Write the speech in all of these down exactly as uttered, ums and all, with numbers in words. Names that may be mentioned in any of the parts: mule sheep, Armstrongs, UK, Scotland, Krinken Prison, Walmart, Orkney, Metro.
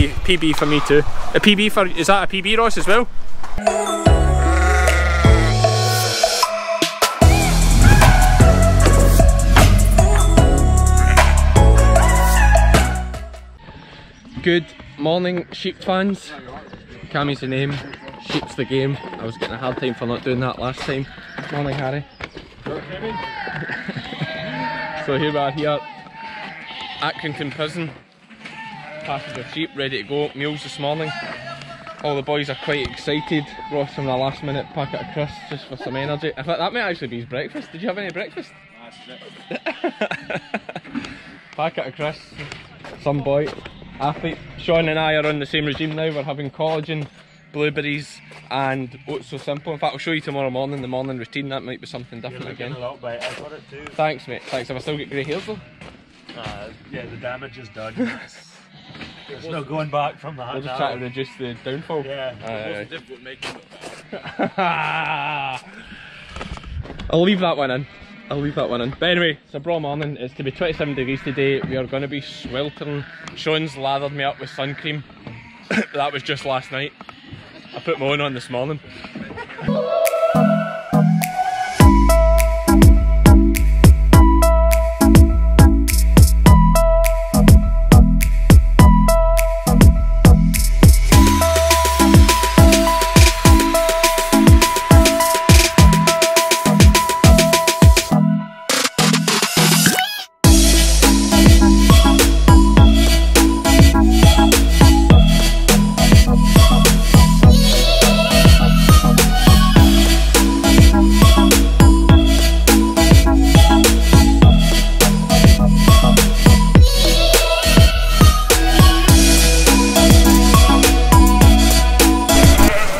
P B, P B for me too. A P B for, is that a P B, Ross, as well? Good morning, sheep fans. Cammy's the name, sheep's the game. I was getting a hard time for not doing that last time. Morning, Harry. So here we are here at Krinken Prison. Passage of sheep, ready to go. Meals this morning. All the boys are quite excited. Ross on the last minute packet of crisps just for some energy. I thought that might actually be his breakfast. Did you have any breakfast? Packet of crisps. Some boy. Athlete. Sean and I are on the same regime now. We're having collagen, blueberries and oats. So simple. In fact, I'll show you tomorrow morning the morning routine. That might be something different again. You're looking a lot better for it too. Thanks, mate. Thanks. Have I still got grey hairs though? Uh, yeah, the damage is done. There's no going back from that. We're just trying to reduce the downfall. Yeah. Uh, it wasn't difficult making it bad. I'll leave that one in. I'll leave that one in. But anyway, it's a raw morning. It's to be twenty-seven degrees today. We are going to be sweltering. Sean's lathered me up with sun cream. That was just last night. I put my own on this morning.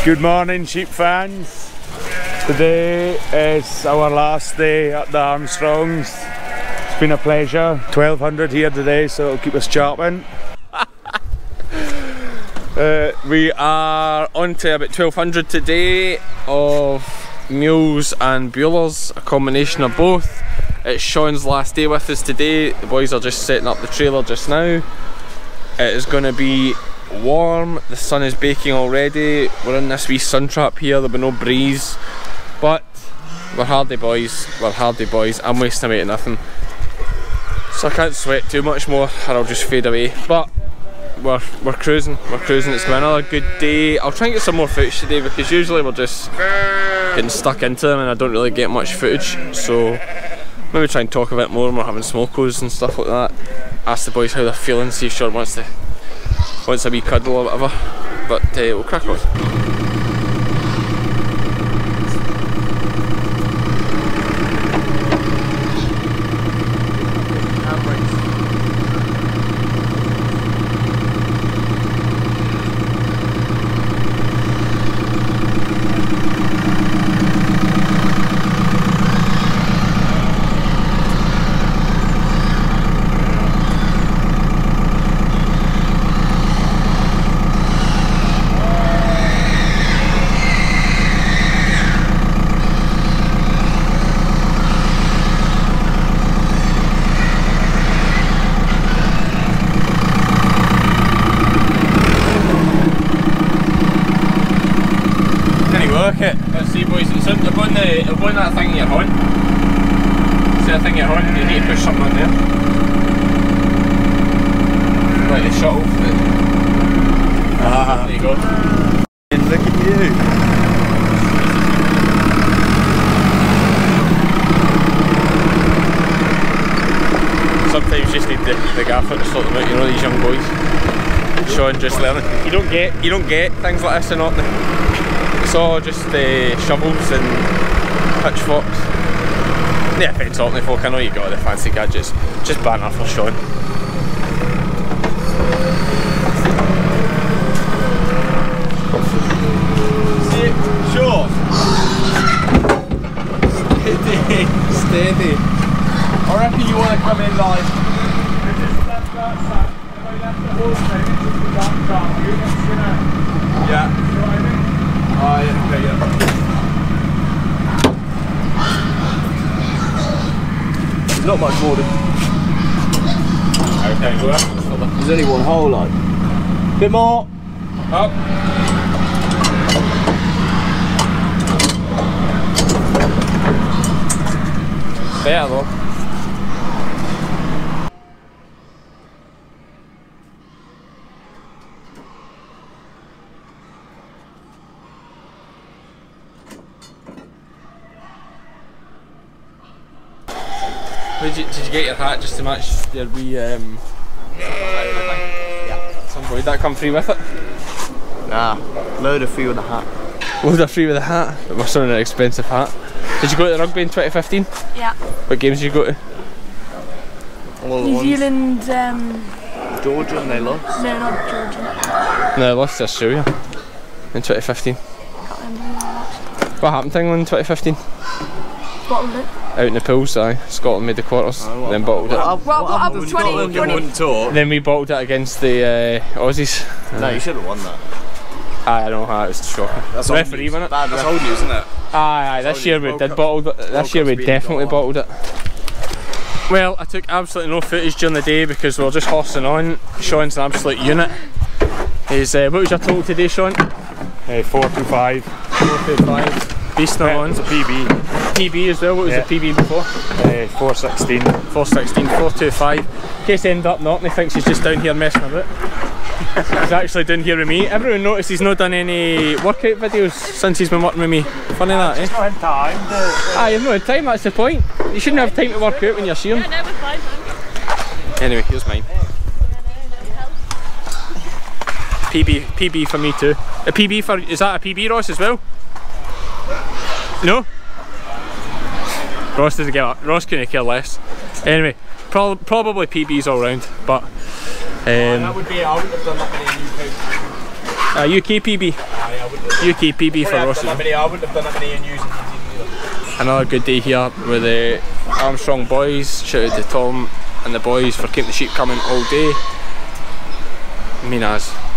Good morning, sheep fans. Today is our last day at the Armstrongs. It's been a pleasure. twelve hundred here today, so it'll keep us chopping. uh, we are on to about twelve hundred today of mules and Bueller's, a combination of both. It's Sean's last day with us today. The boys are just setting up the trailer just now. It is going to be warm, the sun is baking already. We're in this wee sun trap here, there'll be no breeze, but we're hardy boys, we're hardy boys. I'm wasting away at nothing, so I can't sweat too much more or I'll just fade away. But we're, we're cruising, we're cruising. It's been another good day. I'll try and get some more footage today because usually we're just getting stuck into them and I don't really get much footage, so maybe try and talk a bit more when we're having smokos and stuff like that. Ask the boys how they're feeling, see if Sean wants to Wants a wee cuddle or whatever, but uh, we'll crack on. Just learning. You don't get you don't get things like this in Orkney. It's all just uh, shovels and pitchforks. No offence, Orkney folk, I know you got all the fancy gadgets. Just banter for Sean. See it, Sean. Steady, steady. I reckon you want to come in live. Yeah. Oh, yeah, okay, yeah. Not much water. Okay, well, there's only one hole, like. Bit more. Up. Better though. Did you, did you get your hat just to match your wee um yeah. Somebody, did that come free with it? Nah, load of free with a hat. Load of free with a hat? It must have been an expensive hat. Did you go to the rugby in twenty fifteen? Yeah. What games did you go to? All New ones. Zealand, um Georgia and they lost? No, not Georgia. No, they lost to Australia in twenty fifteen. Can't remember what happened to England in twenty fifteen? Bottled it. Out in the pools, aye. Scotland made the quarters, uh, then bottled what, it. Well, what happened? twenty, twenty. Then we bottled it against the uh, Aussies. No, uh, you should have won that. Aye, I know how it was shocking. That's the referee, wasn't it? That's old news, isn't it? Aye, aye. That's this year we did bottled it. This year we definitely bottled it. Well, I took absolutely no footage during the day because we were just horsing on. Sean's an absolute unit. He's uh, what was your total today, Sean? Hey, four two five. Four two five. Beast not on. It's a P B. P B as well, what was yeah. the P B before? Uh, four sixteen. four sixteen, four twenty-five. In case they end up not and he thinks he's just down here messing about. He's actually down here with me. Everyone noticed he's not done any workout videos since he's been working with me. Funny yeah, that, eh? He's not had time. Ah, you've not had time, that's the point. You shouldn't have time to work out when you're seeing. Yeah, now we're fine. Anyway, here's mine. P B, P B for me too. A P B for, is that a P B, Ross, as well? No? Ross doesn't get up. Ross couldn't care less. Anyway, pro probably P Bs all round, but... Um, yeah, that would be, I wouldn't have done that many in U K. Uh, U K P B. Yeah, yeah, U K P B for Ross. I wouldn't have done that many in U K. Another good day here with the Armstrong boys. Shout out to Tom and the boys for keeping the sheep coming all day. I mean as.